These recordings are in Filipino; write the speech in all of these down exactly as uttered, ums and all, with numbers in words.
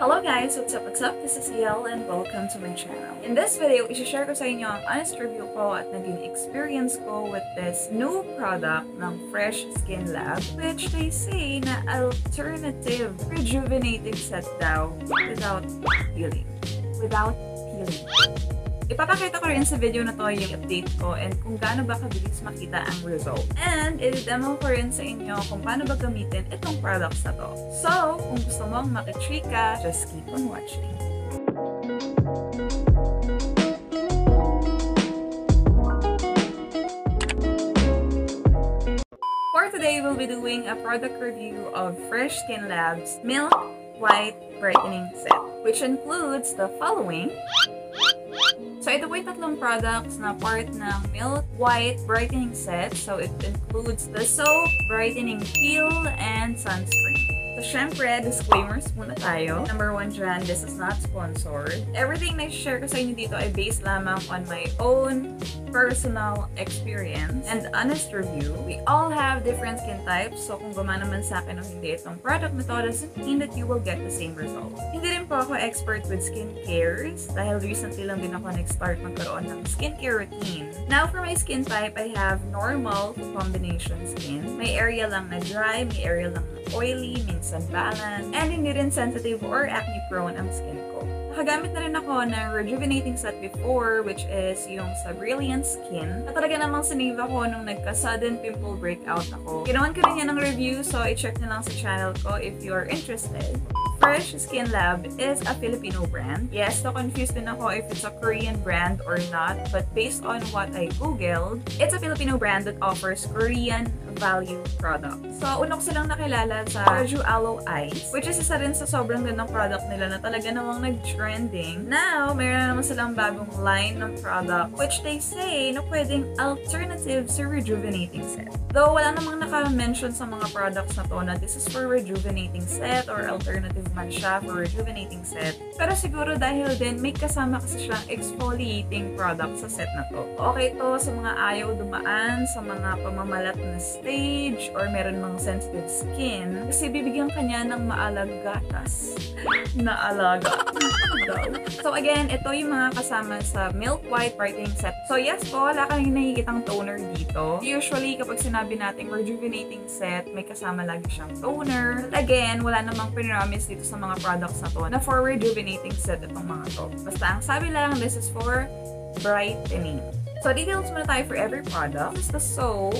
Hello guys! What's up? What's up? This is Yael and welcome to my channel. In this video, isha-share ko sa inyo ang honest review ko at naging experience ko with this new product ng Fresh Skin Lab, which they say na alternative rejuvenating set daw without peeling. Without peeling. Ipapakita ko rin sa video na to yung update ko and kung gaano ba kabilis makita ang result. And i-demo ko rin sa inyo kung paano ba gamitin itong products na to. So, kung gusto mong makitrika, just keep on watching. For today, we'll be doing a product review of Fresh Skin Lab's Milk White Brightening Set, which includes the following. So, ito po yung tatlong products na part ng Milk White Brightening Set. So, it includes the soap, brightening peel, and sunscreen. So, syempre, disclaimers muna tayo. Number one dyan, this is not sponsored. Everything na share ko sa inyo dito ay based lamang on my own personal experience and honest review. We all have different skin types. So, kung gumana man sa akin o hindi itong product na to, doesn't mean that you will get the same result. Hindi rin po ako expert with skincares dahil recently lang din ako nag-start magkaroon ng skincare routine. Now, for my skin type, I have normal to combination skin. May area lang na dry, may area lang na oily, minsan unbalanced, and hindi rin sensitive or acne-prone ang skin ko. Nakagamit na rin ako ng rejuvenating set before, which is yung sa Brilliant Skin. At talaga namang sinave ko nung nagka-sudden pimple breakout ako. Ginawan ko rin yan ng review, so i-check na lang sa channel ko if you're interested. Fresh Skin Lab is a Filipino brand. Yes, so confused din ako if it's a Korean brand or not, but based on what I googled, it's a Filipino brand that offers Korean value products. So, una ko silang nakilala sa Aloe Eyes, which is isa rin sa sobrang gandang product nila na talaga namang nag-trending. Now, mayroon naman silang bagong line ng product, which they say na pwedeng alternative sa rejuvenating set. Though, wala namang naka-mention sa mga products na to na this is for rejuvenating set or alternative man siya for rejuvenating set. Pero siguro dahil din may kasama kasi siyang exfoliating product sa set na to. Okay to sa mga ayaw dumaan, sa mga pamamalat na stage, or meron mga sensitive skin. Kasi bibigyan kanya ng maalag gatas. Naalaga. So again, ito yung mga kasama sa Milk White Brightening Set. So yes po, wala kang nakikitang toner dito. Usually, kapag sinabi natin rejuvenating set, may kasama lagi siyang toner. But again, wala namang pinramis dito sa mga products na to na for rejuvenating set itong mga to. Basta ang sabi lang, this is for brightening. So details muna tayo for every product. This is the soap.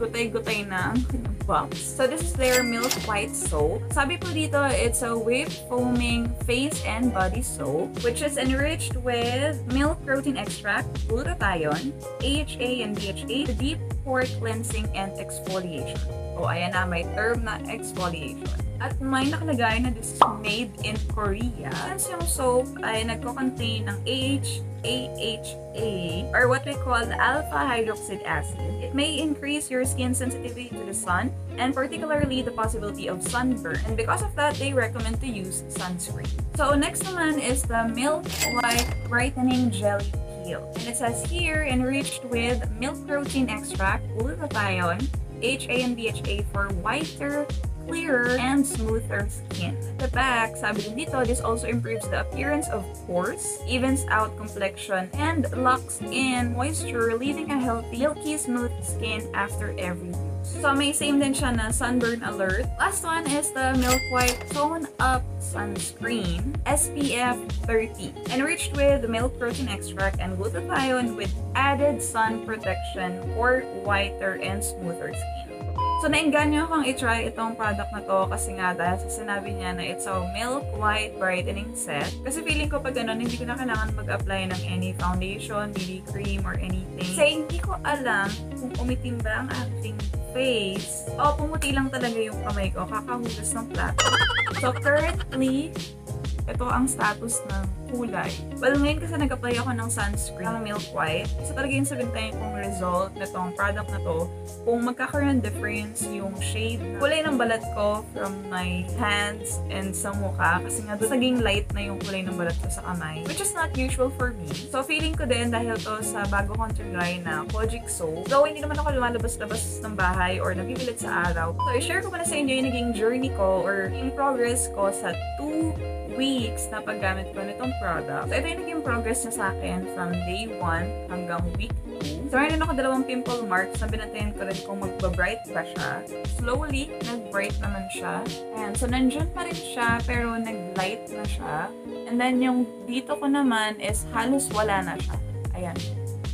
Gutay-gutay na box. So this is their Milk White Soap. Sabi po dito, it's a whipped foaming face and body soap which is enriched with milk protein extract, glutathione, A H A and D H A, deep pore cleansing and exfoliation. O ayan na, may term na exfoliation. At may nakalagay na this is made in Korea. Since yung soap ay nagko-contain ng A H A, or what we call alpha hydroxide acid, it may increase your skin sensitivity to the sun and particularly the possibility of sunburn. And because of that, they recommend to use sunscreen. So next naman is the Milk White Brightening Jelly Peel. And it says here, enriched with milk protein extract, glutathione, H A and D H A for whiter, clearer, and smoother skin. At the back, sabi din dito, this also improves the appearance of pores, evens out complexion, and locks in moisture, leaving a healthy, milky, smooth skin after every use. So may same din siya na sunburn alert. Last one is the Milk White Tone Up Sunscreen S P F thirty. Enriched with milk protein extract and glutathione with added sun protection for whiter and smoother skin. So, nainganyo akong i-try itong product na to kasi nga dahil sa sinabi niya na it's a Milk White Brightening Set. Kasi feeling ko pag ganun, hindi ko na kailangan mag-apply ng any foundation, B B cream, or anything. Kasi hindi ko alam kung umitim ba ang ating face. O, pumuti lang talaga yung kamay ko. Kakahugas ng plato. So, currently, ito ang status ng kulay. Well, ngayon kasi nag-apply ako ng sunscreen ng Milk White. So talaga yung sabintayin kong result na tong product na to, kung magkakaroon ng difference yung shade, kulay ng balat ko from my hands and sa mukha. Kasi nga doon naging light na yung kulay ng balat ko sa kamay, which is not usual for me. So feeling ko din dahil to sa bago kong try na Kojic soap. Though hindi naman ako lumalabas-labas ng bahay or nabibilit sa araw. So i-share ko muna sa inyo yung naging journey ko or yung progress ko sa two weeks na paggamit ko nitong product. So, ito yung naging progress niya sa akin from day one hanggang week two. So, mayroon ako dalawang pimple marks na binatayan ko rin kung magbabright ba siya. Slowly, nag-bright naman siya. Ayan. So, nandyan pa rin siya pero nag-light na siya. And then, yung dito ko naman is halos wala na siya. Ayan.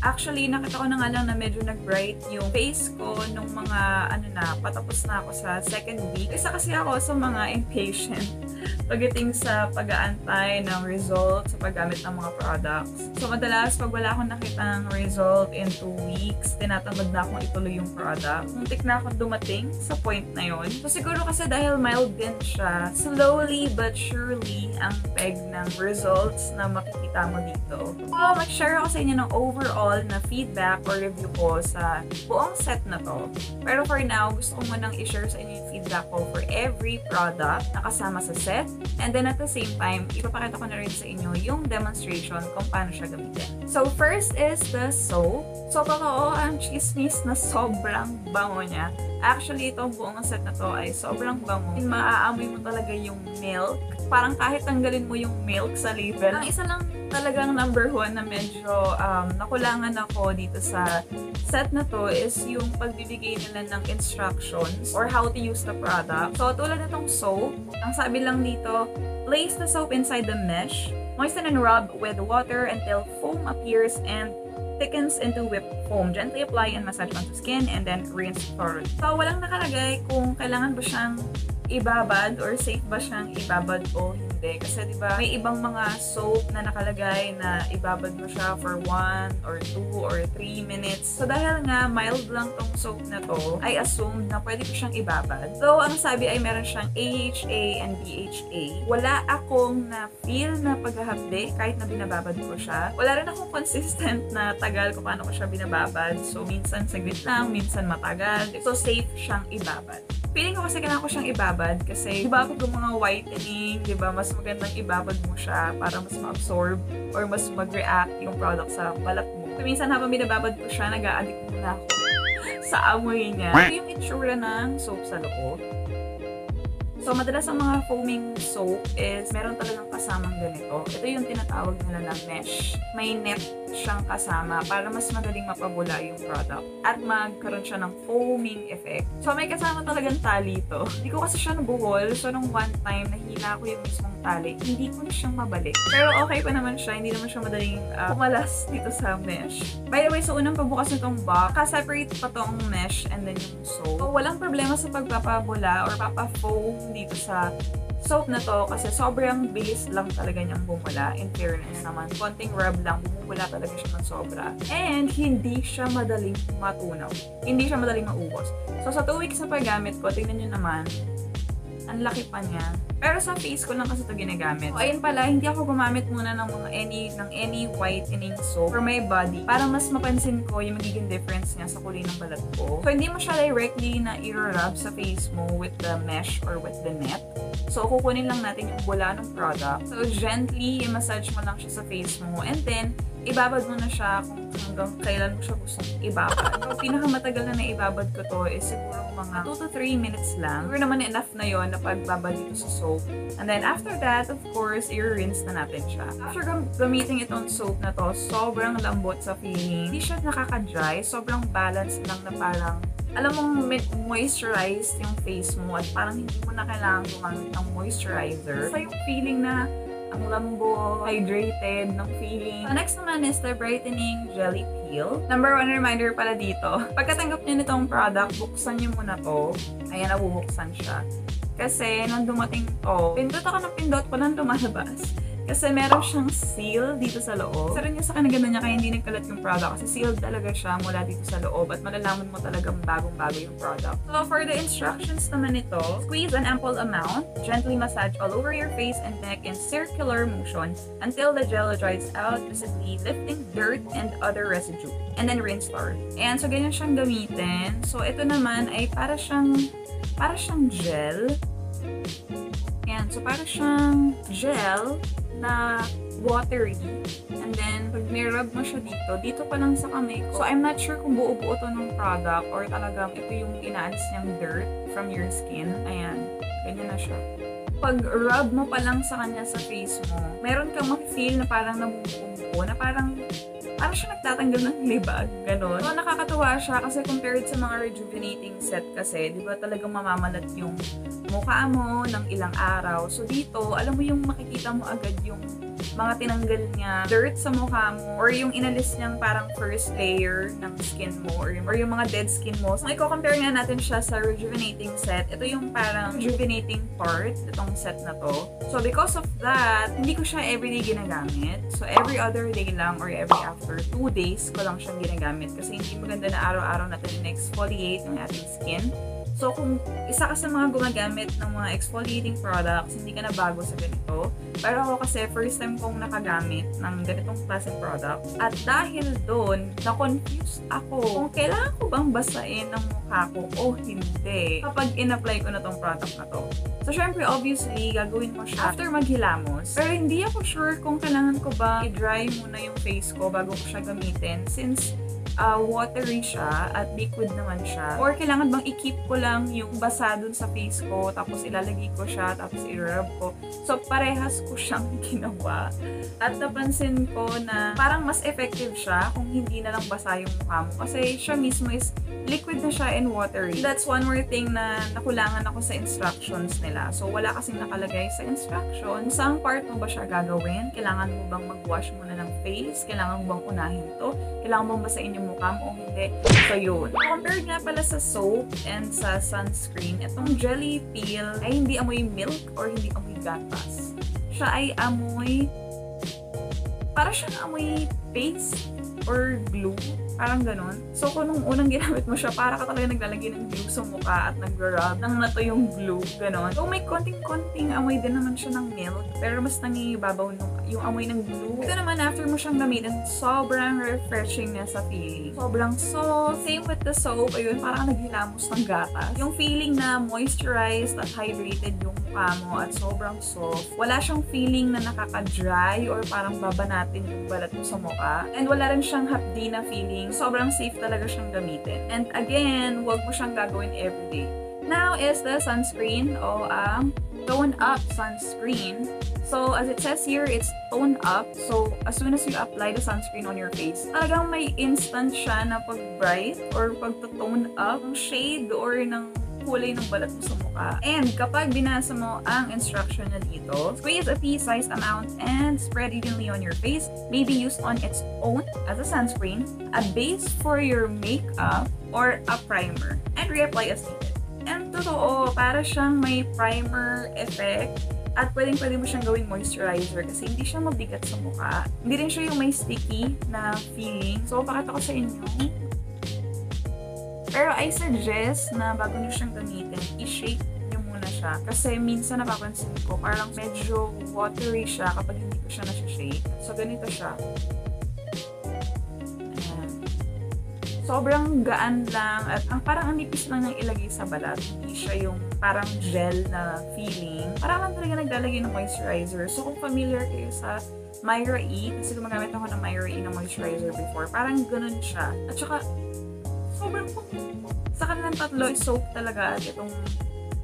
Actually, nakita ko na nga lang na medyo nag-bright yung face ko nung mga ano na, patapos na ako sa second week. Isa kasi ako sa mga impatient pagdating sa pag-aantay ng result sa paggamit ng mga products. So, madalas pag wala akong nakita ng result in two weeks, tinatamad na akong ituloy yung product. Muntik na akong dumating sa point na yun. So, siguro kasi dahil mild din siya, slowly but surely ang peg ng results na makikita mo dito. So, mag-share ako sa inyo ng overall na feedback or review ko sa buong set na to. Pero for now, gusto ko munang i-share sa inyo yung feedback ko for every product na kasama sa set. And then at the same time, ipapakita ko na rin sa inyo yung demonstration kung paano siya gamitin. So first is the soap. So totoo ang chismis na sobrang bango niya. Actually, itong buong set na to ay sobrang bango. Maaamoy mo talaga yung milk. Parang kahit tanggalin mo yung milk sa label. Ang isa lang talagang number one na medyo um, nakulangan ako dito sa set na to is yung pagbibigay nila ng instructions or how to use the product. So tulad itong soap, ang sabi lang dito, place the soap inside the mesh, moisten and rub with water until foam appears and thickens into whipped foam. Gently apply and massage onto skin and then rinse thoroughly. So, walang nakalagay kung kailangan ba siyang ibabad or safe ba siyang ibabad o hindi. Kasi diba, may ibang mga soap na nakalagay na ibabad mo siya for one or two or three minutes. So, dahil nga mild lang tong soap na to, I assumed na pwede ko siyang ibabad. So, ang sabi ay meron siyang A H A and B H A. Wala akong na-feel na paghahapde kahit na binababad ko siya. Wala rin akong consistent na tagal kung paano ko siya binababad. So, minsan saglit lang, minsan matagal. So, safe siyang ibabad. Feeling ko kasi kailangan ko siyang ibabad kasi diba pag yung mga whitening, diba mas magandang ibabad mo siya para mas ma-absorb or mas mag-react yung product sa balat mo. So, minsan habang binababad ko siya, nag-a-addict muna ako sa amoy niya. So, yung itsura ng soap sa loob. So, madalas ang mga foaming soap is meron talagang kasamang ganito. Ito yung tinatawag nila na mesh. May net siyang kasama para mas madaling mapabula yung product at magkaroon siya ng foaming effect. So, may kasama talagang tali ito. Hindi ko kasi siya nabuhol. So, nung one time, nahila ko yung mismong tali. Hindi ko na siyang mabalik. Pero okay pa naman siya. Hindi naman siya madaling uh, pumalas dito sa mesh. By the way, sa unang pagbukas nitong box, kaseparate pa tong mesh and then yung soap. So, walang problema sa pagpapabula or papa-foam dito sa soap na to kasi sobrang bilis lang talaga niyang bumula. In fairness naman, konting rub lang, bumula talaga siya ng sobra. And hindi siya madaling matunaw. Hindi siya madaling maubos. So sa two weeks na paggamit ko, tingnan niyo naman, ang laki pa niya. Pero sa face ko lang kasi ito ginagamit. So, ayun pala, hindi ako gumamit muna ng mga any, ng any whitening soap for my body para mas mapansin ko yung magiging difference niya sa kulay ng balat ko. So, hindi mo siya directly na i-rub sa face mo with the mesh or with the net. So, kukunin lang natin yung bola ng product. So, gently, i-massage mo lang siya sa face mo and then, ibabad mo na siya kung hanggang kailan mo siya gusto ibabad. So, pinakamatagal na naibabad ko to is siguro mga two to three minutes lang. Siguro naman enough na yon na pagbabad dito sa soap. And then after that, of course, i-rinse na natin siya. After gam gamitin itong soap na to, sobrang lambot sa feeling. Hindi siya nakaka-dry. Sobrang balance lang na parang alam mong moisturize yung face mo at parang hindi mo na kailangan gumamit ng moisturizer. So, yung feeling na ang lambot, hydrated ng feeling. So, next naman is the Brightening Jelly Peel. Number one reminder pala dito, pagkatanggap nyo nitong product, buksan nyo muna to. Ayan, nabubuksan siya. Kasi, nung dumating to, pindot ako ng pindot, walang lumalabas. Kasi meron siyang seal dito sa loob. Sara niya sa kanaganda niya kaya hindi nagkalat yung product kasi sealed talaga siya mula dito sa loob at malalaman mo talagang bagong-bago yung product. So for the instructions naman ito, squeeze an ample amount, gently massage all over your face and neck in circular motion until the gel dries out, visibly lifting dirt and other residue. And then rinse thoroughly. And so ganyan siyang gamitin. So ito naman ay para siyang para siyang gel. Ayan, so para siyang gel na watery. And then, pag nirub mo siya dito, dito pa lang sa kamay ko. So, I'm not sure kung buo-buo to ng product or talagang ito yung inaalis niyang dirt from your skin. Ayan, ganyan na siya. Pag rub mo pa lang sa kanya sa face mo, meron kang ma-feel na parang namumumpo, na parang parang siya nagtatanggal ng libag, gano'n. So, nakakatuwa siya kasi compared sa mga rejuvenating set kasi, di ba talagang mamamalat yung mukha mo ng ilang araw. So, dito, alam mo yung makikita mo agad yung mga tinanggal niya dirt sa mukha mo or yung inalis niyang parang first layer ng skin mo or yung, or yung mga dead skin mo. So, i-compare nga natin siya sa rejuvenating set. Ito yung parang rejuvenating part, itong set na to. So, because of that, hindi ko siya everyday ginagamit. So, every other day lang or every after for two days ko lang siyang ginagamit kasi hindi maganda na araw-araw natin na-exfoliate ng ating skin. So, kung isa ka sa mga gumagamit ng mga exfoliating products, hindi ka na bago sa ganito. Pero ako kasi, first time kong nakagamit ng ganitong class of products. At dahil doon, na-confuse ako kung kailangan ko bang basain ang mukha ko o hindi kapag in-apply ko na tong product na to. So, syempre, obviously, gagawin mo siya after maghilamos. Pero hindi ako sure kung kailangan ko ba i-dry muna yung face ko bago ko siya gamitin since Uh, watery siya at liquid naman siya. Or kailangan bang i-keep ko lang yung basa dun sa face ko tapos ilalagay ko siya tapos i-rub ko. So parehas ko siyang ginawa. At napansin ko na parang mas effective siya kung hindi na lang basa yung mukha mo. Kasi siya mismo is liquid na siya and watery. That's one more thing na nakulangan ako sa instructions nila. So wala kasing nakalagay sa instructions. Saan part mo ba siya gagawin? Kailangan mo bang mag-wash muna ng face? Kailangan mo bang unahin to? Kailangan mo bang basain yung mukha mo o hindi. So, yun. Compared nga pala sa soap and sa sunscreen, itong jelly peel ay hindi amoy milk or hindi amoy gatas. Siya ay amoy para siyang amoy paste or glue. Parang ganun. So, kung nung unang ginamit mo siya, para ka talaga naglalagay ng glue sa mukha at nag-rub nang nato yung glue. Ganun. So, may konting-konting amoy din naman siya ng milk. Pero mas nangibabaw yung amoy ng glue. Ito naman, after mo siyang gamitin, sobrang refreshing niya sa feeling. Sobrang soft. Same with the soap. Ayun, parang naghilamos ng gatas. Yung feeling na moisturized at hydrated yung mukha mo at sobrang soft. Wala siyang feeling na nakaka-dry or parang babanatin yung balat mo sa mukha. And wala rin siyang hapdi na feeling. Sobrang safe talaga siyang gamitin. And again, huwag mo siyang gagawin everyday. Now is the sunscreen o ang Tone Up Sunscreen. So, as it says here, it's Tone Up. So, as soon as you apply the sunscreen on your face, talagang may instant siya na pag-bright or pag-tone up ng shade or ng kulay ng balat mo sa mukha. And kapag binasa mo ang instruction na dito, squeeze a pea-sized amount and spread evenly on your face. May be used on its own as a sunscreen, a base for your makeup, or a primer. And reapply as needed. And totoo, para siyang may primer effect. At pwedeng pwede mo siyang gawing moisturizer kasi hindi siya mabigat sa mukha. Hindi rin siya yung may sticky na feeling. So, pakita ko sa inyo. Pero I suggest na bago nyo siyang gamitin, i-shake nyo muna siya. Kasi minsan napapansin ko, parang medyo watery siya kapag hindi ko siya na-shake. So, ganito siya. Ayan. Sobrang gaan lang at ang parang nipis lang niyang ilagay sa balat. Hindi siya yung parang gel na feeling. Parang lang talaga naglalagay ng moisturizer. So, kung familiar kayo sa Myra E, kasi gumagamit ako ng Myra E na moisturizer before, parang ganun siya. At saka, sobrang bango. Sa kanilang tatlo, soap talaga at itong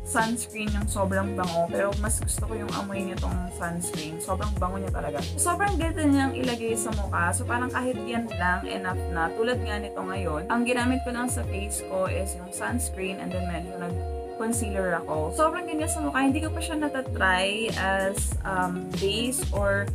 sunscreen yung sobrang bango. Pero mas gusto ko yung amoy nitong sunscreen. Sobrang bango niya talaga. Sobrang ganda niyang ilagay sa mukha. So parang kahit yan lang, enough na. Tulad nga nito ngayon, ang ginamit ko lang sa face ko is yung sunscreen and then medyo nag-concealer ako. Sobrang ganda sa mukha. Hindi ko pa siya natatry as um, base or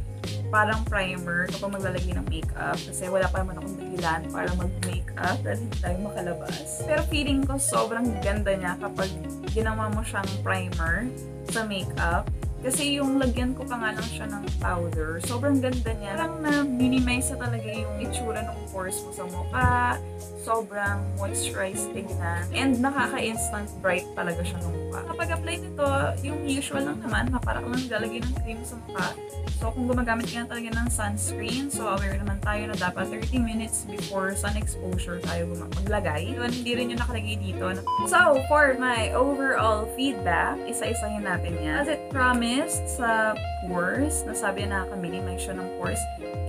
parang primer kapag maglalagay ng makeup kasi wala pa naman akong dahilan para mag-makeup at hindi tayo makalabas. Pero feeling ko sobrang ganda niya kapag ginawa mo siyang primer sa makeup Kasi yung lagyan ko pa nga lang siya ng powder, sobrang ganda niya. Parang na-minimize na talaga yung itsura ng pores mo sa mukha. Sobrang moisturized tignan. And nakaka-instant bright talaga siya ng mukha. Kapag apply nito, yung usual lang naman, para ka lang galagay ng cream sa mukha. So kung gumagamit ka talaga ng sunscreen, so aware naman tayo na dapat thirty minutes before sun exposure tayo maglagay. Yun, hindi rin yung nakalagay dito. So for my overall feedback, isa-isahin natin yan. As it promised, sa pores, nasabi na nakaminimize siya ng pores.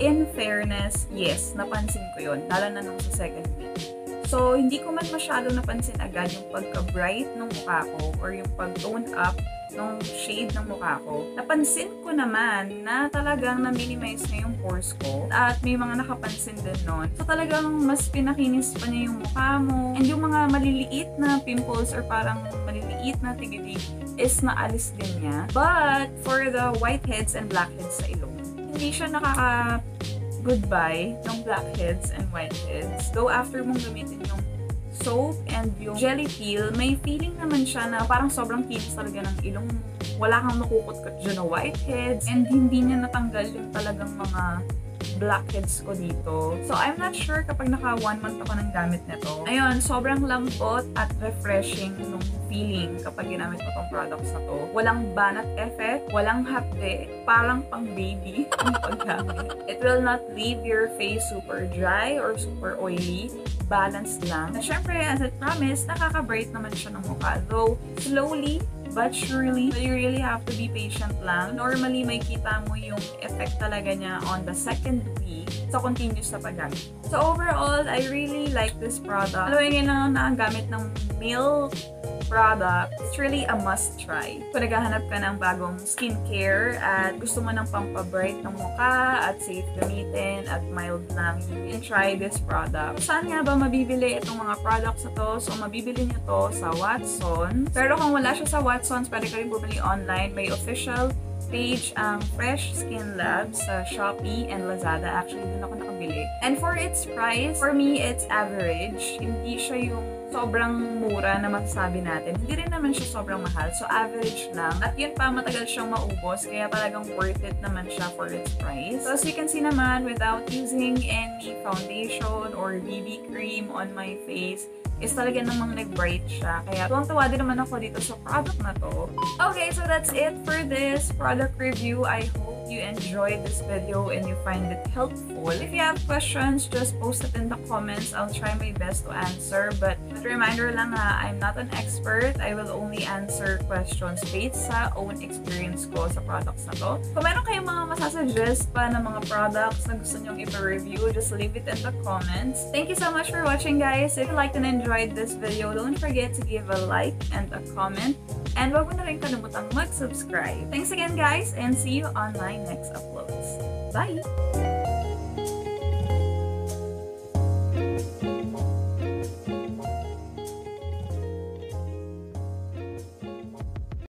In fairness, yes, napansin ko yun. Lalo na nung sa second week. So, hindi ko man masyado napansin agad yung pagka-bright ng mukha ko or yung pag-tone up ng shade ng mukha ko. Napansin ko naman na talagang na-minimize na yung pores ko at may mga nakapansin din nun. So, talagang mas pinakinis pa niya yung mukha mo. And yung mga maliliit na pimples or parang maliliit na tigiti is naalis din niya. But, for the whiteheads and blackheads sa ilong, hindi siya nakaka- goodbye ng blackheads and whiteheads. Though after mong gamitin yung soap and yung jelly peel, may feeling naman siya na parang sobrang kinis talaga ng ilong. Wala kang makukot-kot dyan na whiteheads and hindi niya natanggal yung talagang mga blackheads ko dito. So, I'm not sure kapag naka one month ako ng gamit nito. Ayun, sobrang lambot at refreshing nung feeling kapag ginamit ko tong products na to. Walang banat effect, walang hapde, parang pang baby ang paggamit. It will not leave your face super dry or super oily. Balanced lang. Na syempre, as I promised, nakaka-bright naman siya ng mukha. Though, slowly, but surely, you really have to be patient lang. Normally, may kita mo yung effect talaga niya on the second week. So, continuous na paggamit. So, overall, I really like this product. Alam mo yun lang na ang gamit ng Milk product. It's really a must try. Kung naghahanap ka ng bagong skincare at gusto mo ng pampabright ng mukha at safe gamitin at mild lang, you can try this product. Saan nga ba mabibili itong mga products na to? So, mabibili nyo to sa Watsons. Pero kung wala siya sa Watsons, pwede ka rin bumili online. May official page ang Fresh Skin Lab sa Shopee and Lazada. Actually, dun ako nakabili. And for its price, for me, it's average. Hindi siya yung sobrang mura na masasabi natin. Hindi rin naman siya sobrang mahal. So, average lang. At yun pa, matagal siyang maubos. Kaya talagang worth it naman siya for its price. So, as you can see naman, without using any foundation or B B cream on my face, is talaga namang nag-bright siya. Kaya tuwang-tuwa din naman ako dito sa product na to. Okay, so that's it for this product review. I hope you enjoyed this video and you find it helpful. If you have questions, just post it in the comments. I'll try my best to answer. But reminder lang ha, I'm not an expert. I will only answer questions based sa own experience ko sa products na to. Kung meron kayong mga masasuggest pa ng mga products na gusto nyong i-review, just leave it in the comments. Thank you so much for watching, guys. If you liked and enjoyed If you enjoyed this video, don't forget to give a like and a comment, and wag mo na rin kalimutang mag-subscribe. Thanks again, guys, and see you on my next uploads. Bye!